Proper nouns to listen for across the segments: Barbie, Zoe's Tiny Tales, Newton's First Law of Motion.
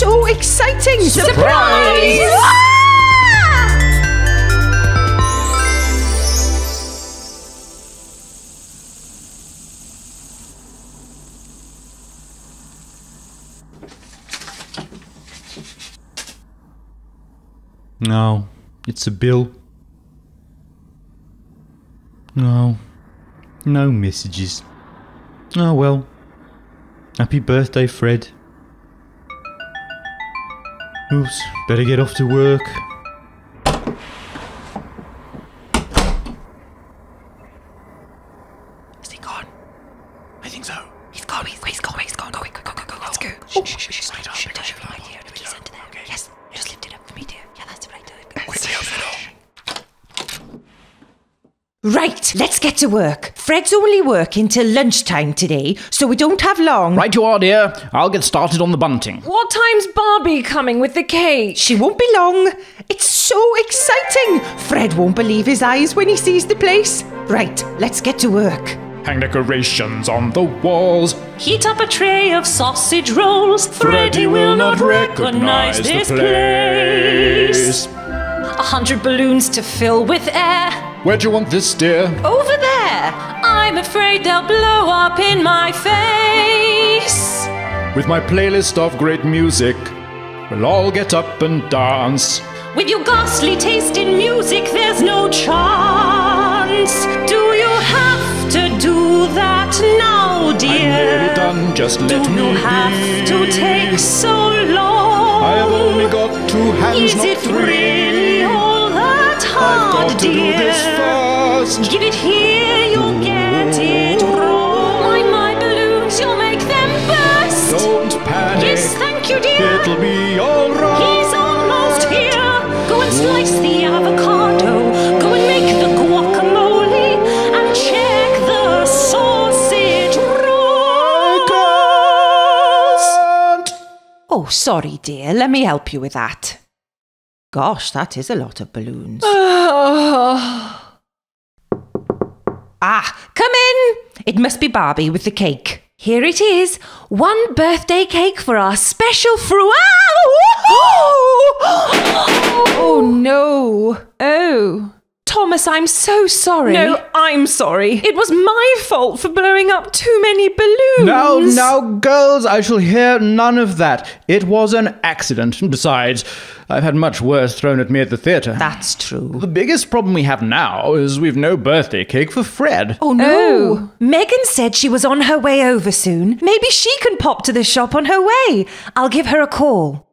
so exciting! Surprise! No, it's a bill. No, no messages. Oh well. Happy birthday, Fred. Oops, better get off to work. Is he gone? I think so. He's gone, he's gone. Go, let's go. Shh, slide up. The key's under there. Okay. Yes, just lift it up for me, dear. Yeah, that's right. Right, let's get to work. Fred's only working till lunchtime today, so we don't have long. Right you are, dear. I'll get started on the bunting. What time's Barbie coming with the cake? She won't be long. It's so exciting. Fred won't believe his eyes when he sees the place. Right, let's get to work. Hang decorations on the walls. Heat up a tray of sausage rolls. Freddy will not recognize this place. 100 balloons to fill with air. Where do you want this, dear? Over there! I'm afraid they'll blow up in my face! With my playlist of great music, we'll all get up and dance. With your ghastly taste in music, there's no chance. Do you have to do that now, dear? I'm nearly done, just let me be. Do you have to take so long? I have only got 2 hands, not 3. Is it really all that hard, I've got dear? Give it here, you'll get it wrong. Why my balloons, you'll make them burst. Don't panic. Yes, thank you, dear. It'll be all right. He's almost here. Go and slice the avocado. Go and make the guacamole. And check the sausage roll. I can't. Oh, sorry, dear. Let me help you with that. Gosh, that is a lot of balloons. Ah, come in! It must be Barbie with the cake. Here it is. 1 birthday cake for our special fruit. Oh no. Oh. Thomas, I'm so sorry. No, I'm sorry. It was my fault for blowing up too many balloons. Now, girls, I shall hear none of that. It was an accident. And besides, I've had much worse thrown at me at the theatre. That's true. The biggest problem we have now is we've no birthday cake for Fred. Oh, no. Oh. Megan said she was on her way over soon. Maybe she can pop to the shop on her way. I'll give her a call.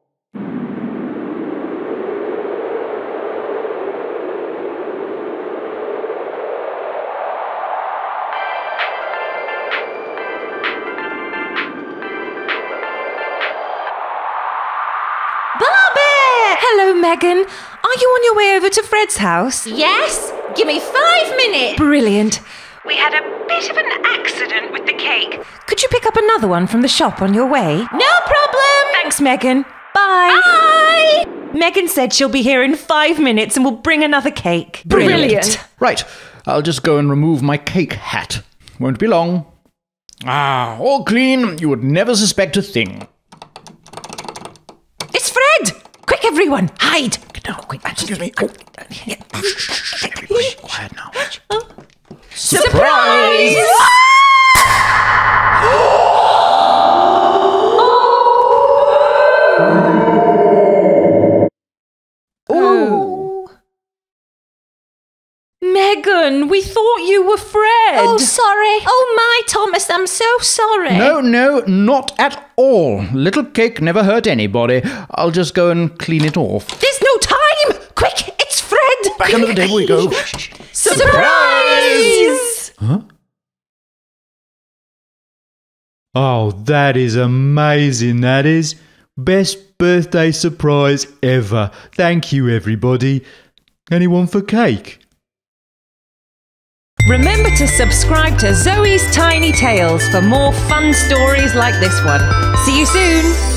Megan, are you on your way over to Fred's house? Yes, give me 5 minutes. Brilliant. We had a bit of an accident with the cake. Could you pick up another one from the shop on your way? No problem. Thanks, Megan. Bye. Bye. Megan said she'll be here in 5 minutes and will bring another cake. Brilliant. Right, I'll just go and remove my cake hat. Won't be long. Ah, all clean. You would never suspect a thing. It's Fred. Quick, everyone, hide! No, quick, excuse me. Oh. Shh, quiet now. Oh. Surprise! Oh. Oh. Megan, we thought you were Fred. Oh, sorry. Oh, my, Thomas, I'm so sorry. No, not at all. Little cake never hurt anybody. I'll just go and clean it off. There's no time! Quick, it's Fred! Back under the table we go. Surprise! Huh? Oh, that is amazing, that is. Best birthday surprise ever. Thank you, everybody. Anyone for cake? Remember to subscribe to Zoe's Tiny Tales for more fun stories like this one. See you soon!